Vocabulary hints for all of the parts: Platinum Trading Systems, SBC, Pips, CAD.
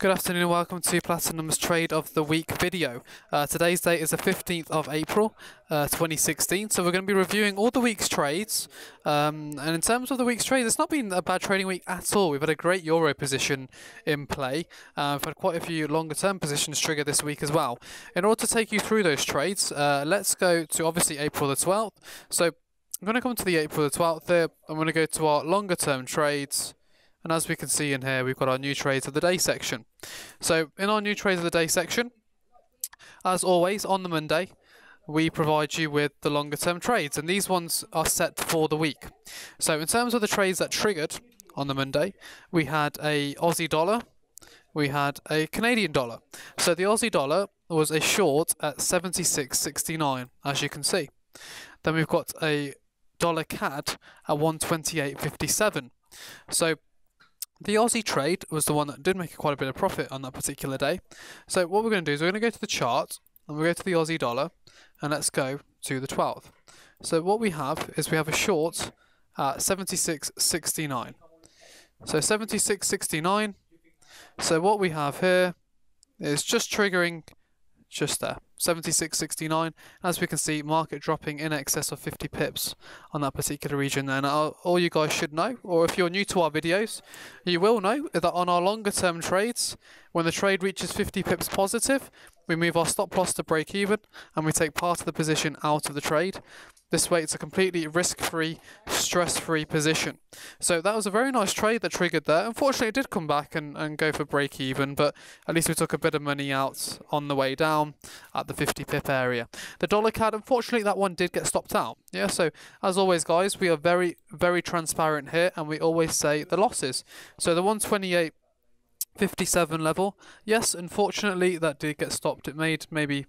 Good afternoon and welcome to Platinum's Trade of the Week video. Today's date is the 15th of April 2016, so we're going to be reviewing all the week's trades. And in terms of the week's trades, it's not been a bad trading week at all. We've had a great Euro position in play. We've had quite a few longer term positions trigger this week as well. In order to take you through those trades, let's go to obviously April the 12th. So I'm going to come to the April the 12th there. I'm going to go to our longer term trades. And as we can see in here, we've got our new trades of the day section. So in our new trades of the day section, as always, on the Monday, we provide you with the longer term trades. And these ones are set for the week. So in terms of the trades that triggered on the Monday, we had a Aussie dollar, we had a Canadian dollar. So the Aussie dollar was a short at 76.69, as you can see. Then we've got a dollar CAD at 128.57. So the Aussie trade was the one that did make quite a bit of profit on that particular day. So what we're going to do is we're going to go to the chart, and we'll go to the Aussie dollar, and let's go to the 12th. So what we have is we have a short at 76.69. So 76.69. So what we have here is just triggering just there, 76.69. As we can see, market dropping in excess of 50 pips on that particular region. And all you guys should know, or if you're new to our videos, you will know that on our longer term trades, when the trade reaches 50 pips positive, we move our stop loss to break even, and we take part of the position out of the trade. This way, it's a completely risk-free, stress-free position. So that was a very nice trade that triggered there. Unfortunately, it did come back and go for break-even, but at least we took a bit of money out on the way down at the 50 pip area. The dollar CAD, unfortunately, that one did get stopped out. Yeah, so as always, guys, we are very, very transparent here, and we always say the losses. So the 128.57 level, yes, unfortunately, that did get stopped. It made maybe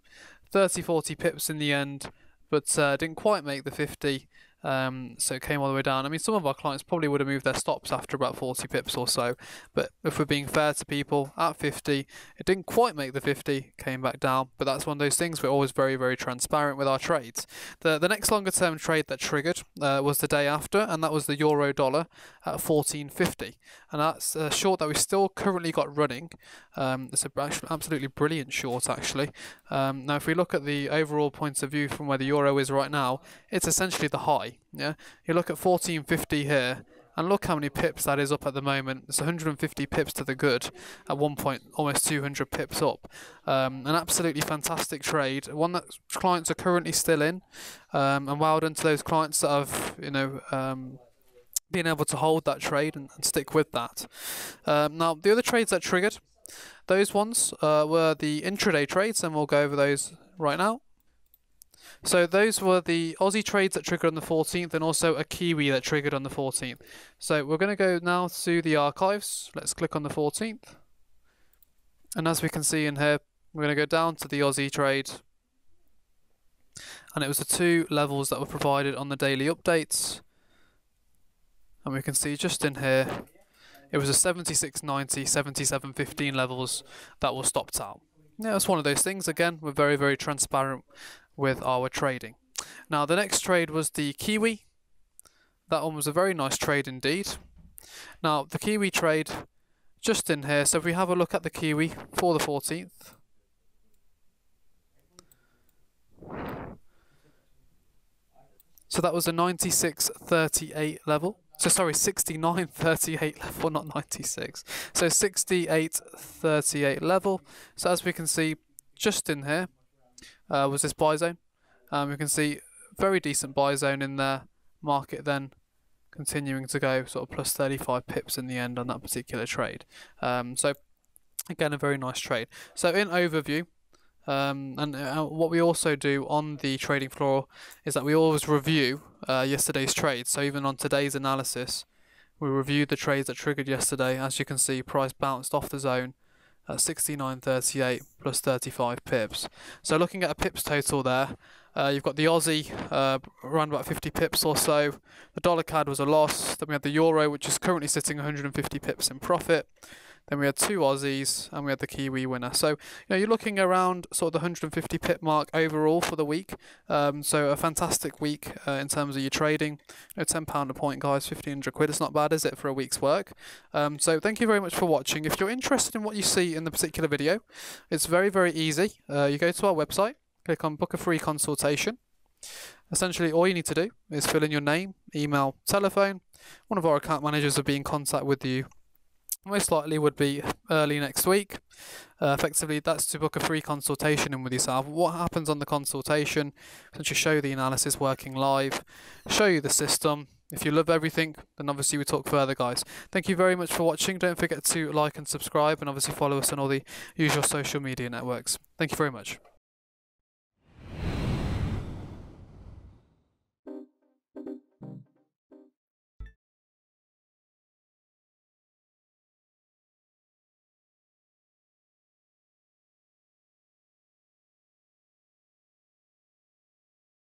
30, 40 pips in the end, but didn't quite make the 50, so it came all the way down. I mean, some of our clients probably would have moved their stops after about 40 pips or so, but if we're being fair to people, at 50, it didn't quite make the 50, came back down, but that's one of those things. We're always very, very transparent with our trades. The next longer term trade that triggered was the day after, and that was the Euro dollar at 14.50, and that's a short that we still currently got running. It's an absolutely brilliant short, actually. Now, if we look at the overall point of view from where the Euro is right now, it's essentially the high. Yeah, you look at 14.50 here, and look how many pips that is up at the moment. It's 150 pips to the good at one point, almost 200 pips up. An absolutely fantastic trade, one that clients are currently still in, and well done to those clients that have, you know, been able to hold that trade and stick with that. Now, the other trades that triggered, those ones were the intraday trades, and we'll go over those right now. So those were the Aussie trades that triggered on the 14th, and also a Kiwi that triggered on the 14th. So we're going to go now to the archives. Let's click on the 14th. And as we can see in here, we're going to go down to the Aussie trade. And it was the two levels that were provided on the daily updates. And we can see just in here, it was a 76.90, 77.15 levels that were stopped out. Yeah, that's one of those things. Again, we're very, very transparent with our trading. Now, the next trade was the Kiwi. That one was a very nice trade indeed. Now, the Kiwi trade, just in here, so if we have a look at the Kiwi for the 14th. So that was a 96.38 level. So sorry, 69.38 level, not 96. So 68.38 level. So as we can see, just in here, was this buy zone. We can see very decent buy zone in there. Market then continuing to go sort of plus 35 pips in the end on that particular trade. So again, a very nice trade. So in overview, and what we also do on the trading floor is that we always review yesterday's trades. So even on today's analysis, we reviewed the trades that triggered yesterday. As you can see, price bounced off the zone at 69.38 plus 35 pips. So looking at a pips total there, you've got the Aussie around about 50 pips or so. The dollar CAD was a loss. Then we had the Euro, which is currently sitting 150 pips in profit. Then we had 2 Aussies and we had the Kiwi winner. So, you know, you're looking around sort of the 150 pip mark overall for the week. So a fantastic week in terms of your trading. You know, £10 a point, guys, 1,500 quid. It's not bad, is it, for a week's work? So thank you very much for watching. If you're interested in what you see in the particular video, it's very, very easy. You go to our website, click on book a free consultation. Essentially, all you need to do is fill in your name, email, telephone. One of our account managers will be in contact with you. Most likely would be early next week. Effectively, that's to book a free consultation in with yourself. What happens on the consultation? Essentially, show the analysis working live, show you the system. If you love everything, then obviously we talk further, guys. Thank you very much for watching. Don't forget to like and subscribe, and obviously follow us on all the usual social media networks. Thank you very much.